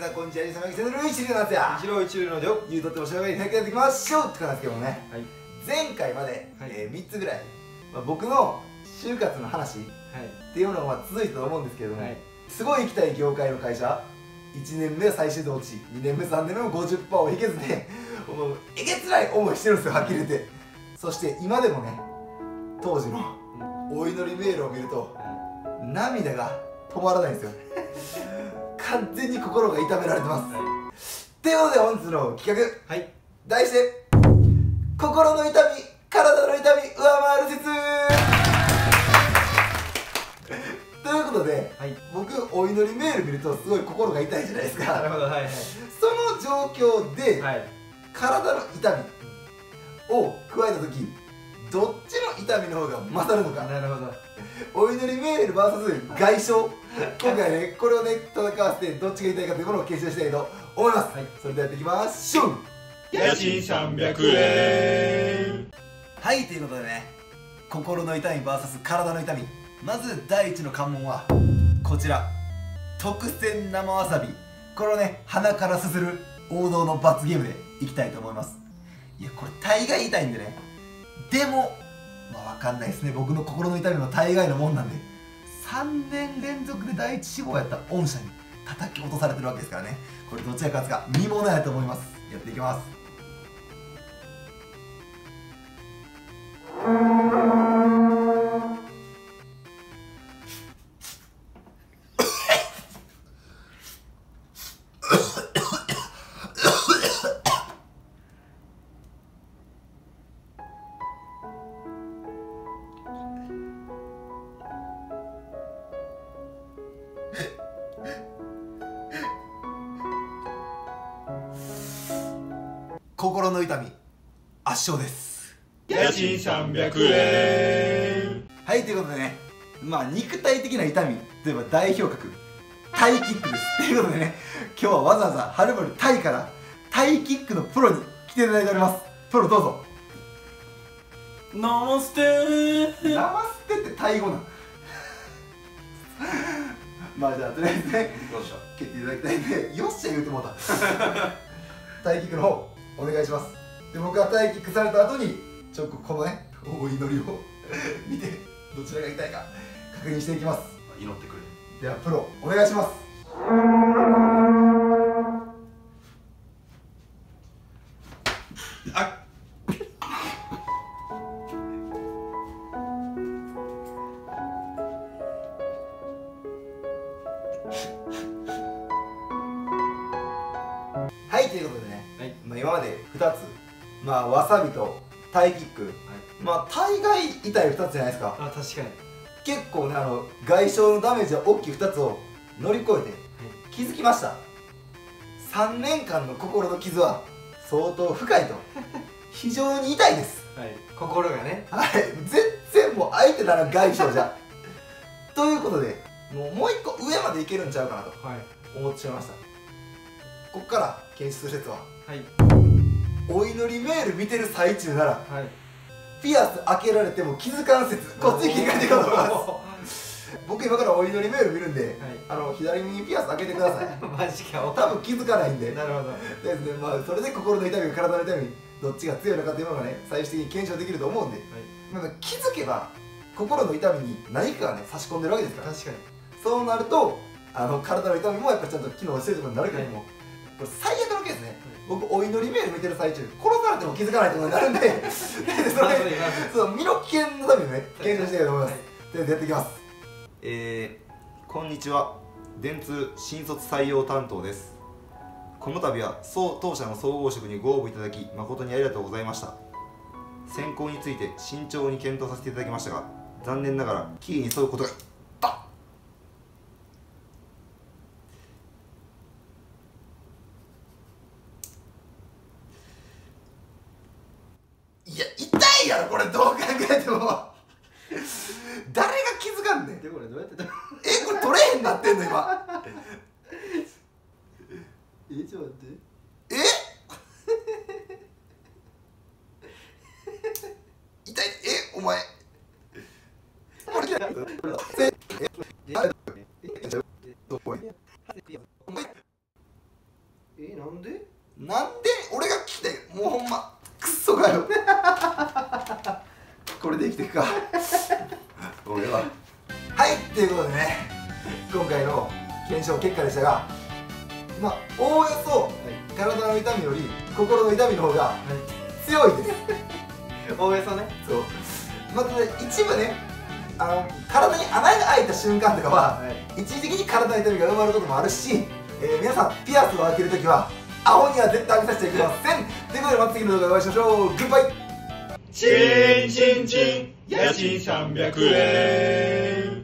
皆さんこんにちは。ゆうさまきせぬる一流の夏や一郎一流のりょうゆうとっておしゃべりにやっていきましょうって感じですけどもね、はい、前回まで、はい、3つぐらい、まあ、僕の就活の話、はい、っていうのが続いたと思うんですけども、はい、すごい行きたい業界の会社1年目は最終で落ち、2年目3年目も 50% をいけずねえげつない思いしてるんですよ、はっきり言って。そして今でもね、当時のお祈りメールを見ると涙が止まらないんですよ完全に心が痛められてますと、はい、いうことで本日の企画、はい、題して「心の痛み体の痛み上回る説」ということで、はい、僕お祈りメール見るとすごい心が痛いじゃないですか。なるほど、はいはい、その状況で、はい、体の痛みを加えた時どっちの痛みの方が勝るのか。なるほど。お祈りメール VS 外傷今回ね、これをね戦わせてどっちが痛いかというものを検証したいと思います、はい、それではやっていきましょう。家賃300円。はい、ということでね、心の痛み VS 体の痛み、まず第一の関門はこちら、特選生わさび。これをね鼻からすする王道の罰ゲームでいきたいと思います。いやこれ大概痛いんでね、でも、まあ、分かんないですね。僕の心の痛みも大概のもんなんで、3年連続で第一志望やった御社に叩き落とされてるわけですからね、これどちらか勝つか見ものやと思います。やっていきます心の痛み圧勝です。家賃300円。はい、ということでね、まあ肉体的な痛みといえば代表格タイキックです。ということでね、今日はわざわざはるばるタイからタイキックのプロに来ていただいております。プロどうぞ。ナマステー。ナマステってタイ語なのまあじゃあとりあえずね蹴っていただきたいんで、よっしゃ言うてもうたタイキックの方お願いします。で僕がタイキックされた後にちょっとこのねお祈りを見てどちらが痛いか確認していきます。祈ってくれ。ではプロお願いします。あっはい、ということでね、はい、まあ今まで2つ、まあ、わさびとタイキック、はい、まあ大概痛い2つじゃないですか。あ、確かに結構ね外傷のダメージは大きい2つを乗り越えて、はい、気づきました。3年間の心の傷は相当深いと非常に痛いです、はい、心がね、はい、全然もう相手なら外傷じゃということでもう1個上までいけるんちゃうかなと思ってしまいました、はい。ここから検出する説は、はい、お祈りメール見てる最中なら、はい、ピアス開けられても気づかん説、こっちに切り替えていこうと思います僕今からお祈りメール見るんで、はい、左にピアス開けてくださいマジか。多分気づかないんでなるほどですね、まあ、それで心の痛みと体の痛みどっちが強いのかというのがね最終的に検証できると思うんで、はい、なんか気づけば心の痛みに何かがね差し込んでるわけですから。確かにそうなると体の痛みもやっぱちゃんと機能してるところになるけども、はい、これ最悪のケースね、僕お祈りメール見てる最中殺されても気づかないことになるんでそれそう身の危険のためにね検証していきたいと思います。ということでやっていきます。こんにちは、電通新卒採用担当です。この度は当社の総合職にご応募いただき誠にありがとうございました。選考について慎重に検討させていただきましたが、残念ながらキーに沿うことがこれどう考えても誰が気づかんねん。これどうやってたえ、これ取れへんなってんの今え、ちょっと待ってえ痛いえ、お前これ嫌いえ、あれどこへしていくか俺は。はいということでね、今回の検証結果でしたが、まあおおよそ体の痛みより心の痛みの方が強いですおおよそね。そう、また、ね、一部ね、体に穴が開いた瞬間とかは、はい、一時的に体の痛みが生まれることもあるし、皆さんピアスを開けるときはアホには絶対開けさせていけませんということで、また次の動画でお会いしましょう。グッバイ。チンチンチン、家賃300円。